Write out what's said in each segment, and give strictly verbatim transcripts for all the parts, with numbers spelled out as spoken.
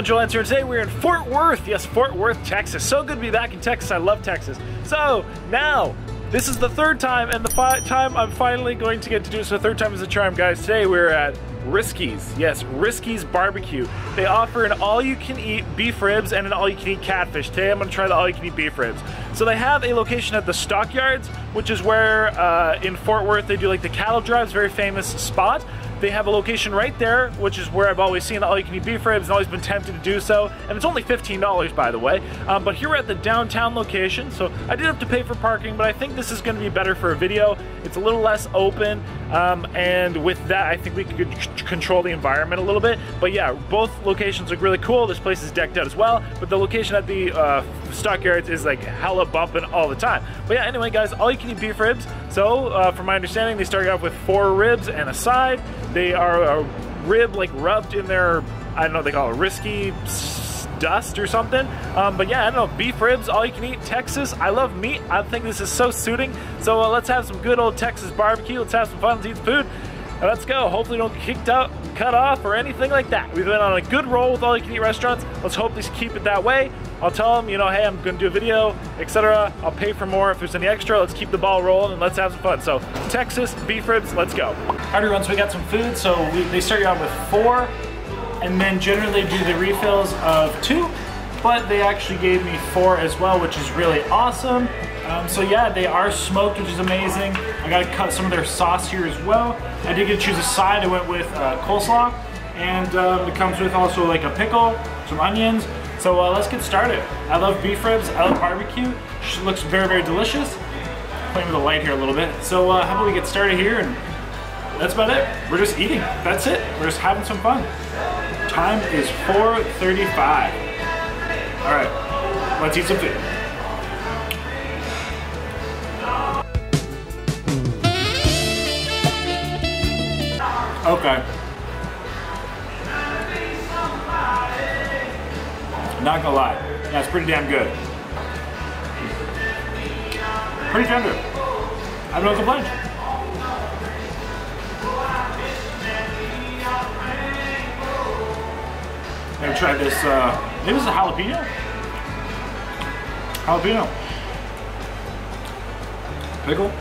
everyone, Joel Entzer. Today we're in Fort Worth, yes, Fort Worth, Texas. So good to be back in Texas, I love Texas. So now, this is the third time, and the fi time I'm finally going to get to do it, so the third time is a charm, guys. Today we're at Riscky's, yes, Riscky's Barbecue. They offer an all-you-can-eat beef ribs and an all-you-can-eat catfish. Today I'm gonna try the all-you-can-eat beef ribs. So they have a location at the Stockyards, which is where uh, in Fort Worth they do like the cattle drives, very famous spot. They have a location right there, which is where I've always seen the all-you-can-eat beef ribs and always been tempted to do so. And it's only fifteen dollars, by the way. Um, but here we're at the downtown location, so I did have to pay for parking, but I think this is going to be better for a video. It's a little less open, um, and with that, I think we could control the environment a little bit. But yeah, both locations look really cool. This place is decked out as well, but the location at the uh, Stockyards is like hella bumping all the time. But yeah, anyway, guys, all-you-can-eat beef ribs. So, uh, from my understanding, they started off with four ribs and a side. They are a rib like rubbed in their, I don't know, they call it Risky dust or something. Um, but yeah, I don't know, beef ribs, all you can eat, Texas. I love meat, I think this is so suiting. So uh, let's have some good old Texas barbecue, let's have some fun, let's eat food, and let's go. Hopefully don't get kicked out, cut off or anything like that. We've been on a good roll with all you can eat restaurants. Let's hope they keep it that way. I'll tell them, you know, hey, I'm gonna do a video, et cetera. I'll pay for more if there's any extra. Let's keep the ball rolling and let's have some fun. So Texas, beef ribs, let's go. All right, everyone, so we got some food. So we, they start you out with four and then generally do the refills of two, but they actually gave me four as well, which is really awesome. Um, so yeah, they are smoked, which is amazing. I got to cut some of their sauce here as well. I did get to choose a side. I went with uh, coleslaw, and um, it comes with also like a pickle, some onions. So uh, let's get started. I love beef ribs, I love barbecue. It looks very, very delicious. Playing with the light here a little bit. So uh, how about we get started here, and that's about it. We're just eating, that's it. We're just having some fun. Time is four thirty-five. All right, let's eat some food. Okay. Not gonna lie, that's pretty damn good. Pretty tender. I have no complaints. I'm gonna try this, uh, maybe this is a jalapeno? Jalapeno. Pickle.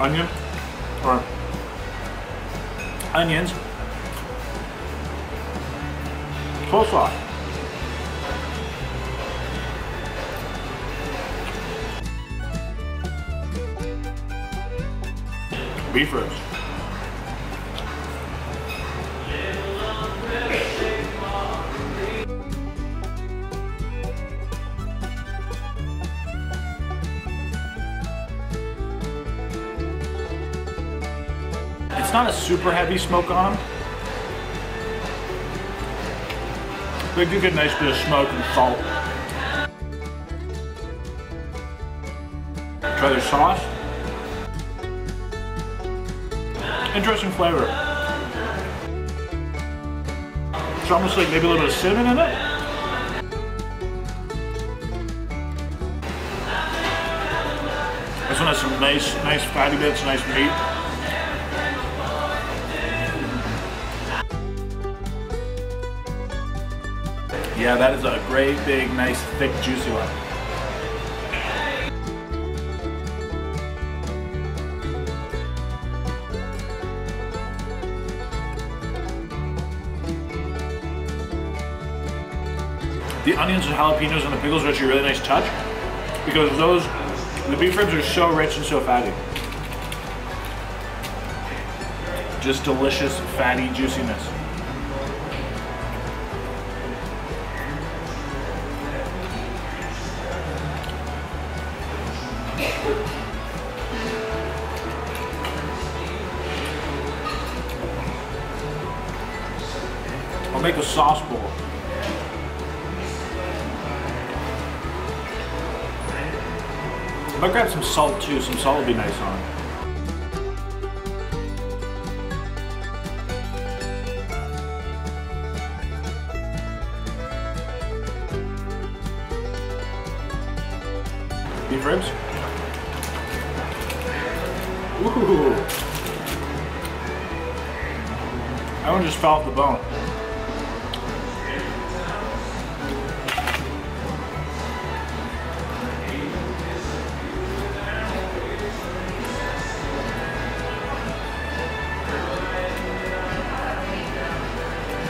Onion, or onions. Coleslaw. Beef ribs. It's not a super heavy smoke on them. They do get a nice bit of smoke and salt. Try their sauce. Interesting flavor. It's almost like maybe a little bit of cinnamon in it. This one has some nice, nice fatty bits, nice meat. Yeah, that is a great, big, nice, thick, juicy one. The onions and jalapenos and the pickles are actually a really nice touch because those, the beef ribs are so rich and so fatty. Just delicious, fatty juiciness. I'll make a sauce bowl. I might grab some salt too, some salt would be nice on it. Beef ribs? Ooh. That one just fell off the bone.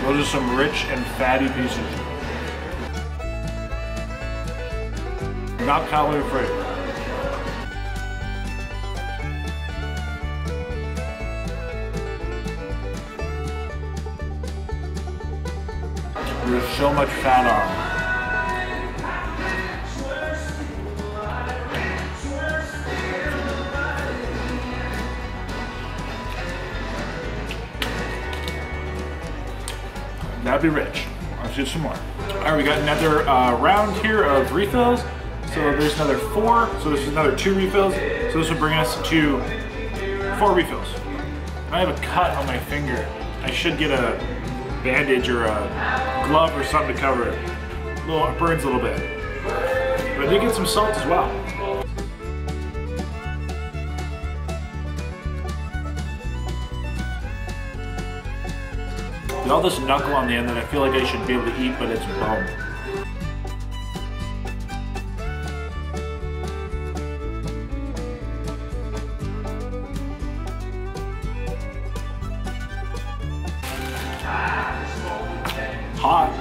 Those are some rich and fatty pieces. Not calorie free. There's so much fat on. That'd be rich. Let's get some more. All right, we got another uh, round here of refills. So there's another four. So this is another two refills. So this will bring us to four refills. I have a cut on my finger. I should get a bandage or a glove or something to cover it. A little, it burns a little bit. But they get some salt as well. There's all this knuckle on the end that I feel like I should be able to eat, but it's bone. Hot.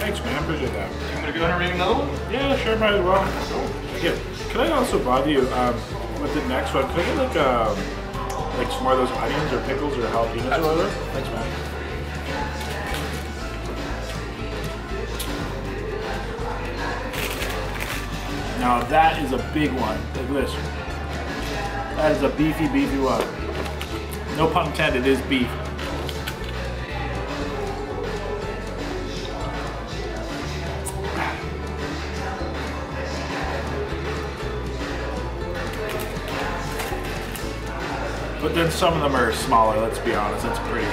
Thanks, man. Appreciate that. You want to go ahead and read another one? Yeah, sure, might as well. Yeah. Can I also bother you? Um, With the next one, could I get like, um, like some more of those onions or pickles or jalapenos or whatever? Thanks, man. Now that is a big one. Look at this. That is a beefy, beefy one. No pun intended, it is beef. But then some of them are smaller, let's be honest, that's pretty.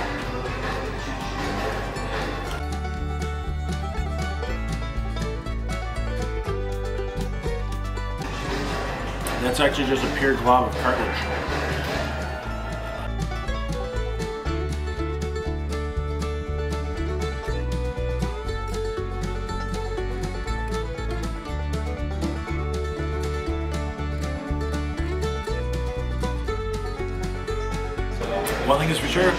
That's actually just a pure glob of cartilage. One thing is for sure,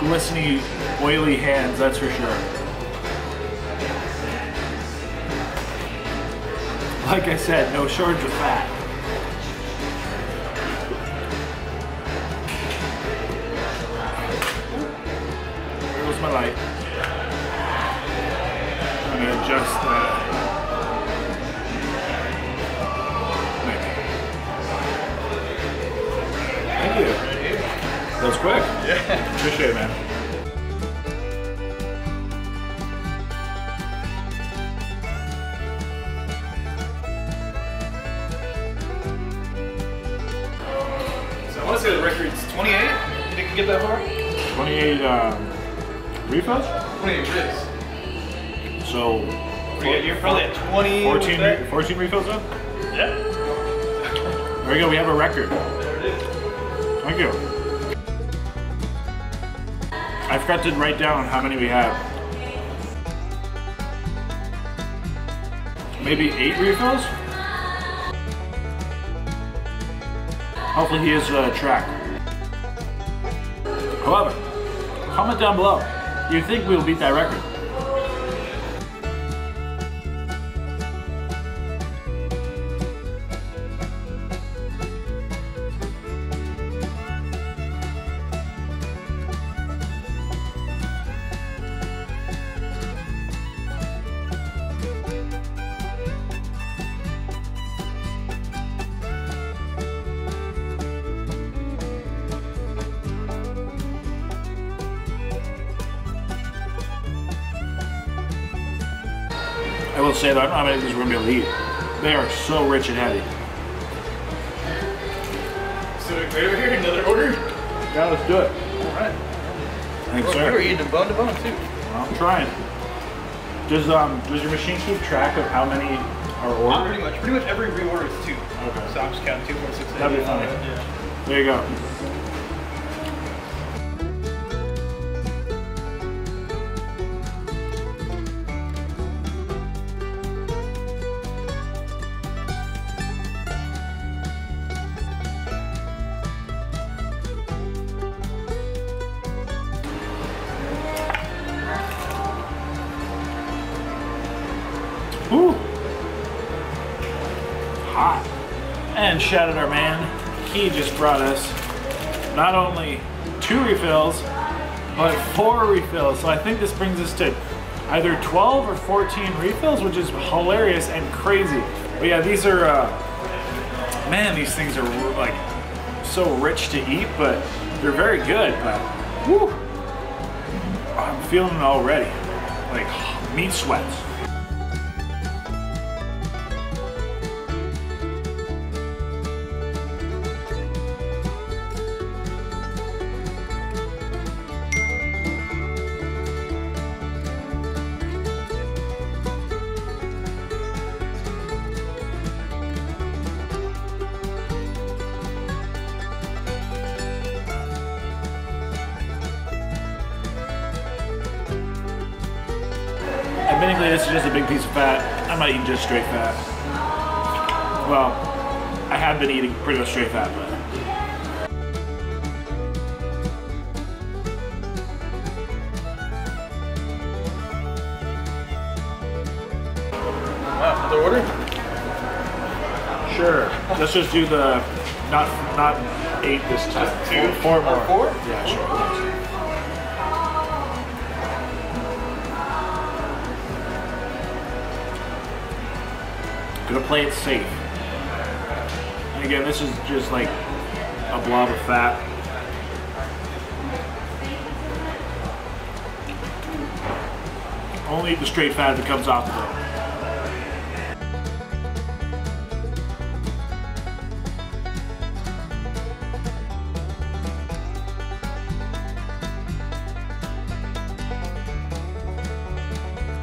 glistening, oily hands, that's for sure. Like I said, no shortage of fat. There goes my light. I'm going to adjust that. That was quick. Yeah. Appreciate it, man. So I want to say the record's twenty-eight. You think you can get that far? twenty-eight um, refills? twenty-eight refills. So four, you're probably at twenty. fourteen, fourteen refills up? Yeah. There we go. We have a record. There it is. Thank you. I forgot to write down how many we have. Maybe eight refills? Hopefully he is uh, track. However, comment down below. Do you think we'll beat that record? I will say that I'm not many of these we're going to be able to eat. They are so rich and heavy. So we right over here, another order? Yeah, let's do it. All right. Thanks, well, sir. You were eating bone to bone too. Well, I'm trying. Does um does your machine keep track of how many are ordered? Not pretty much. Pretty much every reorder is two. Okay. So I'm just counting two, four, six, eight. That'd be funny. Yeah. There you go. Ooh. Hot. And shout out our man. He just brought us not only two refills, but four refills. So I think this brings us to either twelve or fourteen refills, which is hilarious and crazy. But yeah, these are, uh, man, these things are like so rich to eat, but they're very good. But woo, I'm feeling it already. Like meat sweats. Admittedly, this is just a big piece of fat. I'm not eating just straight fat. Well, I have been eating pretty much straight fat, but. Wow, another order? Sure. Let's just do the not not eight this time. Just two, four, four more. Four? Yeah, sure. Gonna play it safe. And again, this is just like a blob of fat. Only the straight fat that comes off the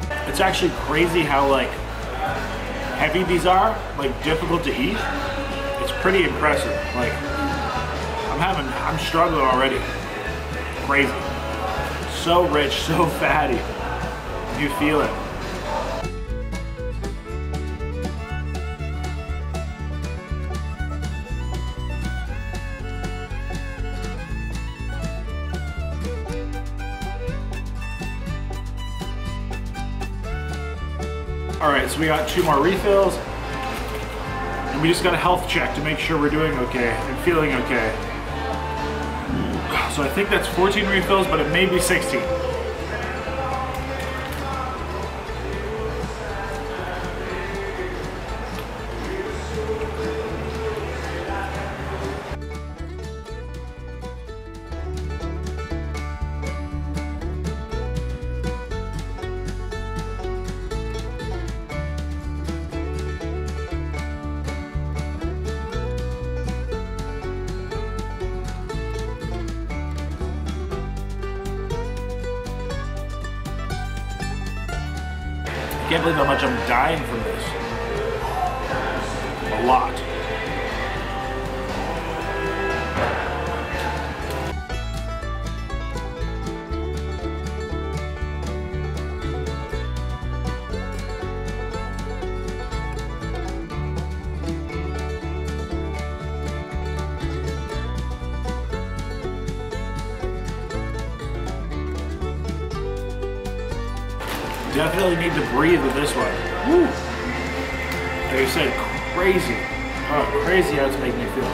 bone. It's actually crazy how like heavy these are, like difficult to eat. It's pretty impressive. Like I'm having, I'm struggling already. Crazy. So rich, so fatty. You feel it. All right, so we got two more refills, and we just got a health check to make sure we're doing okay and feeling okay. So I think that's fourteen refills, but it may be sixteen. I can't believe how much I'm dying from this. A lot. Definitely need to breathe with this one. Woo! Like I said, crazy. Oh, crazy how it's making me feel.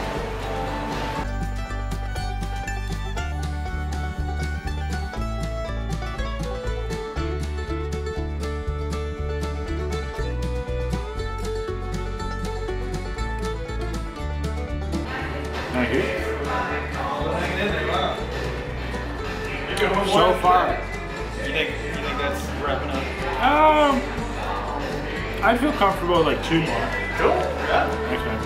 So far. You think, you think that's wrapping up? Um, I feel comfortable with like two more. Cool. Yeah. Thanks, man.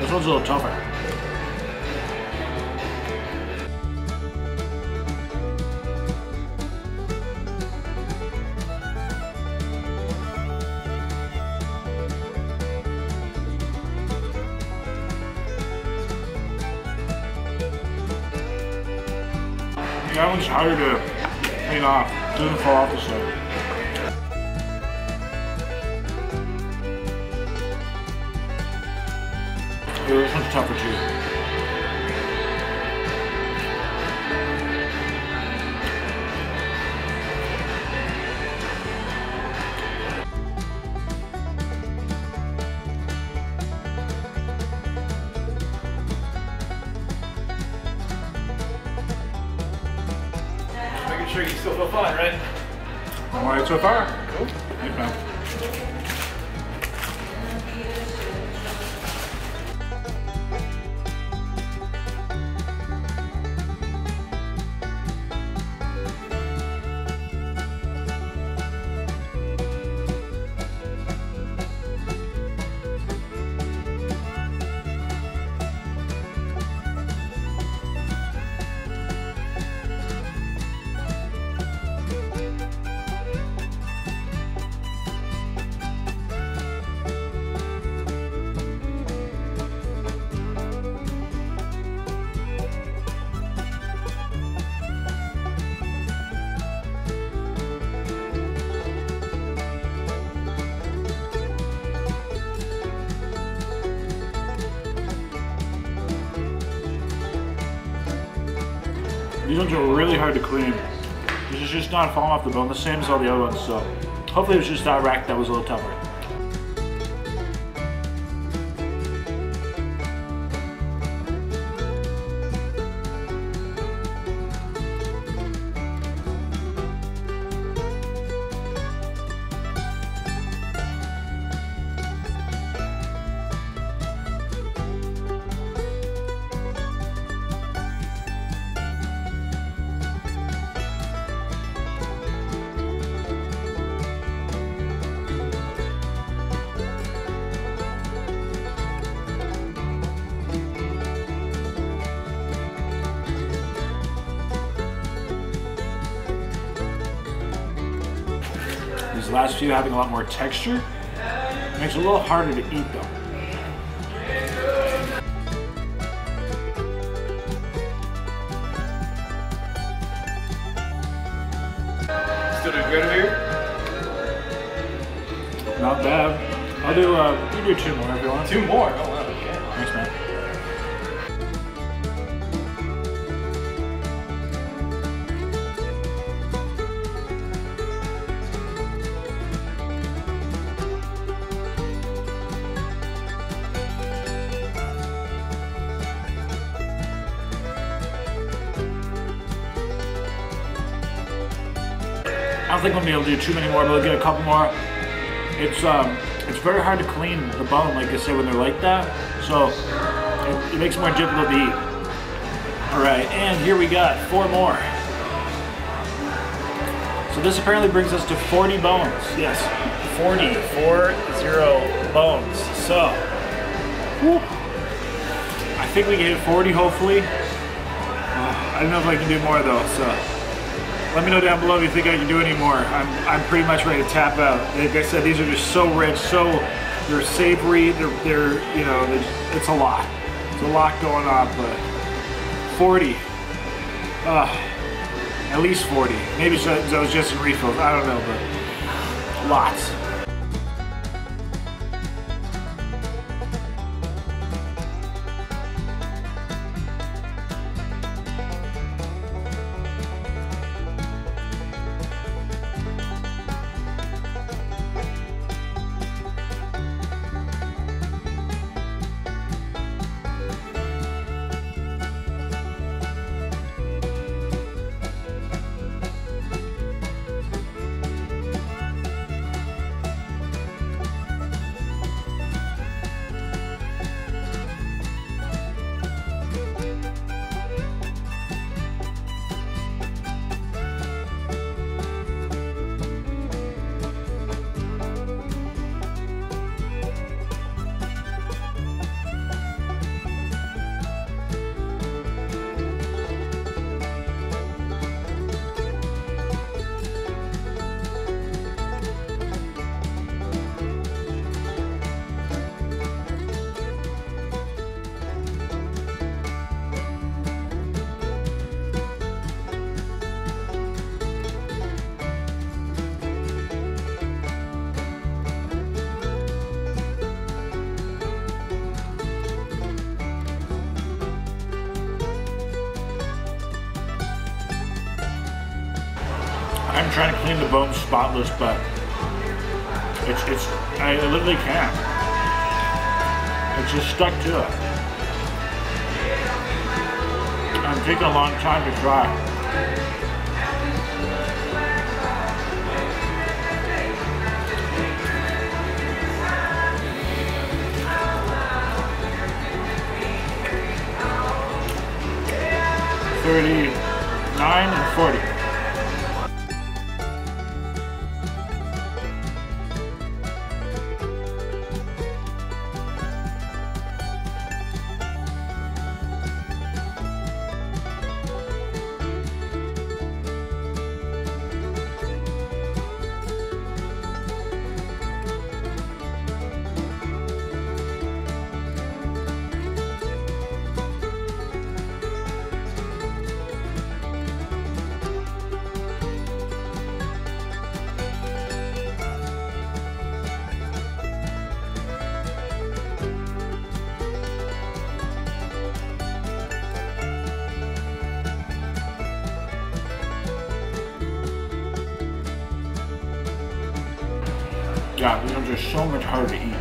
This one's a little tougher. That one's harder to clean off. It doesn't fall off the stove. Yeah, this one's tougher too. Sure, you still feel fun, right? All right, so far. Cool. Thanks, man. These ones are really hard to clean. This is just not falling off the bone, the same as all the other ones, so hopefully it was just that rack that was a little tougher. These last few having a lot more texture, it makes it a little harder to eat though. Still doing good here? Not bad. I'll do, uh, you do two more if you want. Two more? Oh wow, okay. Thanks, man. I don't think we'll be able to do too many more, but we'll get a couple more. It's um, it's very hard to clean the bone, like I said, when they're like that. So it, it makes it more difficult to eat. All right, and here we got four more. So this apparently brings us to forty bones. Yes, forty, four, zero bones. So whew, I think we can hit forty, hopefully. Uh, I don't know if I can do more though, so. Let me know down below if you think I can do any more. I'm, I'm pretty much ready to tap out. Like I said, these are just so rich, so, they're savory, they're, they're you know, they're, it's a lot. It's a lot going on, but forty, uh, at least forty. Maybe those just in refills, I don't know, but lots. I'm trying to clean the bones spotless, but it's, it's, I literally can't. It's just stuck to it. I'm taking a long time to try. thirty-nine and forty. Yeah, these ones are so much harder to eat.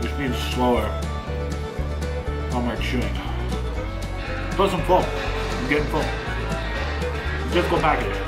Which means slower on my chewing. Plus I'm full. I'm getting full. Difficult package.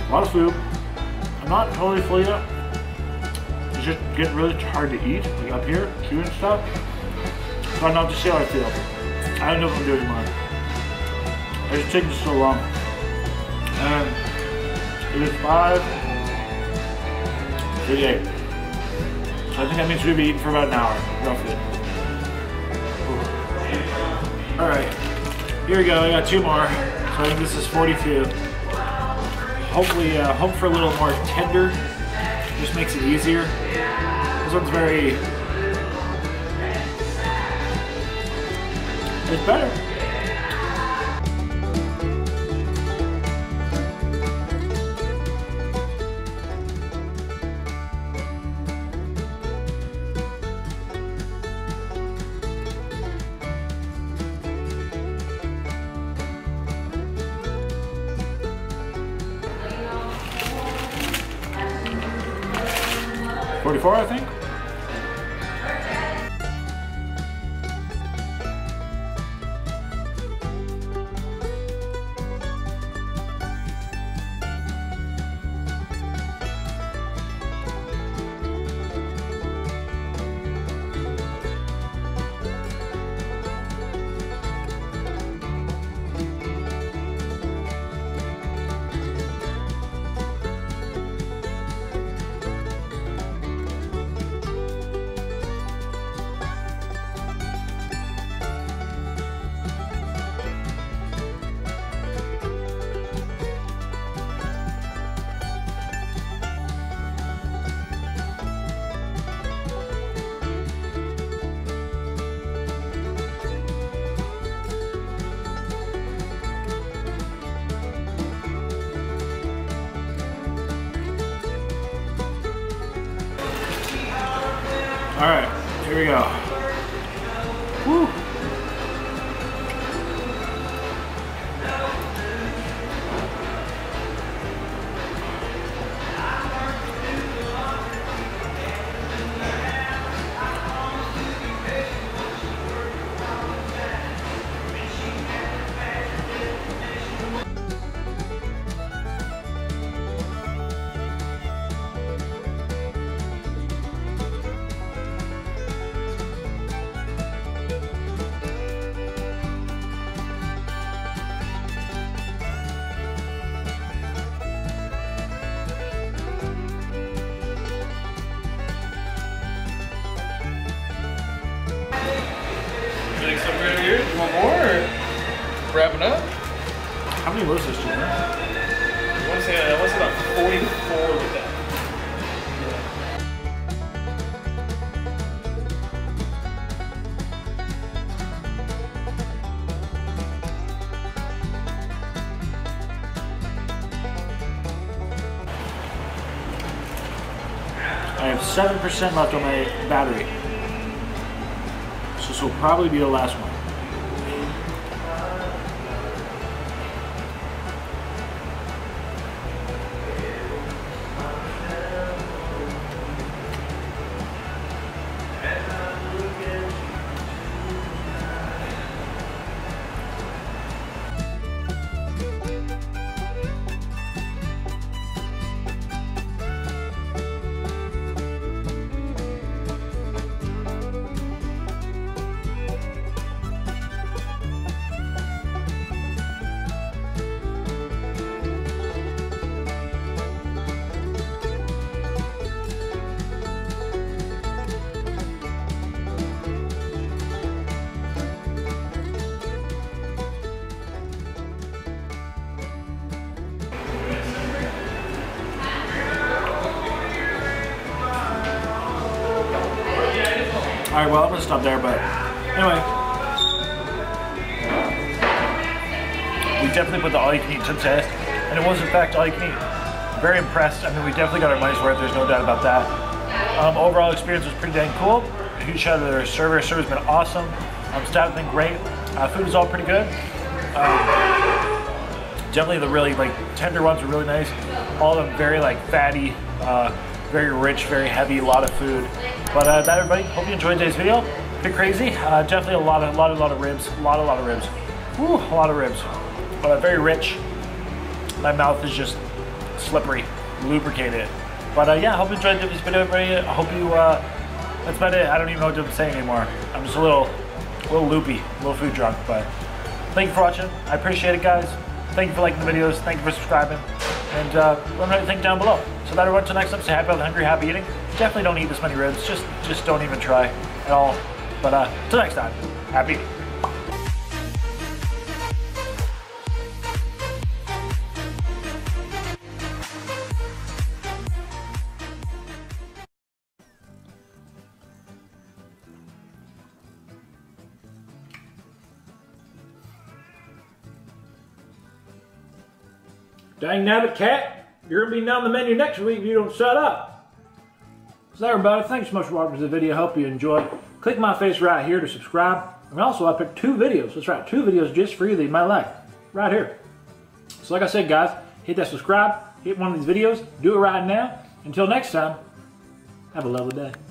A lot of food. I'm not totally filled up. It's just getting really hard to eat, like up here, chewing stuff. So I don't know what to say how I feel. I don't know if I'm doing mine. It's just taking so long. And it is five thirty-eight. So I think that means we'll be eating for about an hour, roughly. Ooh. All right, here we go. I got two more. So I think this is forty-two. Hopefully, uh, hope for a little more tender. Just makes it easier. This one's very. It's better. forty-four, I think. All right, here we go. Woo. beers? You want more or wrapping up? How many was this, Jim? I want to say, I want to say about forty-four with that. I have seven percent left on my battery, so this will probably be the last one. All right, well, I'm gonna stop there, but anyway. We definitely put the all-you-can-eat to the test, and it was, in fact, all-you-can-eat. Very impressed. I mean, we definitely got our money's worth. There's no doubt about that. Um, overall experience was pretty dang cool. A huge shout out to their server. Their server's been awesome. Um, staff has been great. Uh, food is all pretty good. Um, definitely the really, like, tender ones were really nice. All of them very, like, fatty, uh, very rich, very heavy, a lot of food. But uh, that, everybody, hope you enjoyed today's video. Pretty crazy. Uh, definitely a lot of, lot, a lot of ribs. A lot, a lot of ribs. Woo, a lot of ribs. But uh, very rich. My mouth is just slippery, lubricated. But uh, yeah, hope you enjoyed this video, everybody. I hope you. Uh, that's about it. I don't even know what to say anymore. I'm just a little, a little loopy, a little food drunk. But thank you for watching. I appreciate it, guys. Thank you for liking the videos. Thank you for subscribing. And uh, let me know what you think down below. So that everyone, until next time, stay happy, hungry, happy eating. Definitely don't eat this many ribs. Just, just don't even try at all. But uh, till next time, happy eating. Dang nabbit cat, you're gonna be down the menu next week if you don't shut up. So there, everybody, thanks so much for watching this video. Hope you enjoyed. Click my face right here to subscribe. And also I picked two videos, that's right, two videos just for you that you might like, right here. So like I said, guys, hit that subscribe, hit one of these videos, do it right now. Until next time, have a lovely day.